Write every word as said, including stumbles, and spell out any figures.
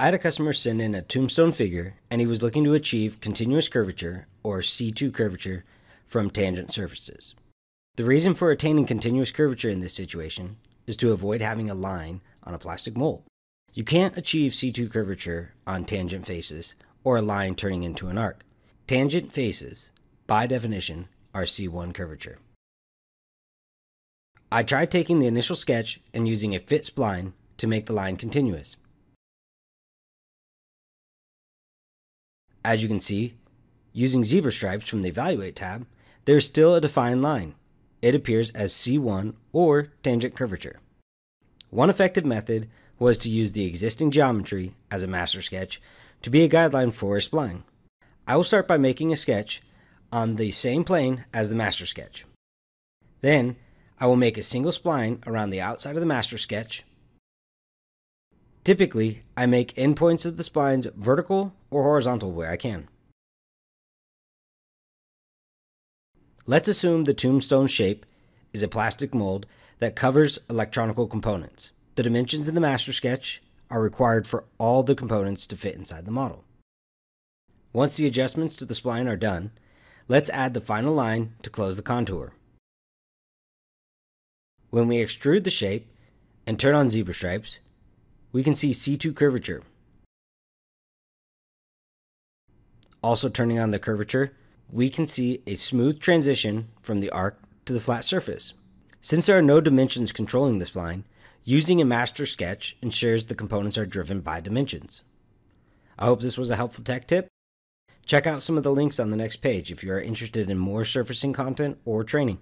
I had a customer send in a tombstone figure, and he was looking to achieve continuous curvature, or C two curvature, from tangent surfaces. The reason for attaining continuous curvature in this situation is to avoid having a line on a plastic mold. You can't achieve C two curvature on tangent faces, or a line turning into an arc. Tangent faces, by definition, are C one curvature. I tried taking the initial sketch and using a fit spline to make the line continuous. As you can see, using zebra stripes from the Evaluate tab, there is still a defined line. It appears as C one or tangent curvature. One effective method was to use the existing geometry as a master sketch to be a guideline for a spline. I will start by making a sketch on the same plane as the master sketch. Then, I will make a single spline around the outside of the master sketch. Typically, I make endpoints of the splines vertical or horizontal where I can. Let's assume the tombstone shape is a plastic mold that covers electronical components. The dimensions in the master sketch are required for all the components to fit inside the model. Once the adjustments to the spline are done, let's add the final line to close the contour. When we extrude the shape and turn on zebra stripes, we can see C two curvature. Also turning on the curvature, we can see a smooth transition from the arc to the flat surface. Since there are no dimensions controlling the spline, using a master sketch ensures the components are driven by dimensions. I hope this was a helpful tech tip. Check out some of the links on the next page if you are interested in more surfacing content or training.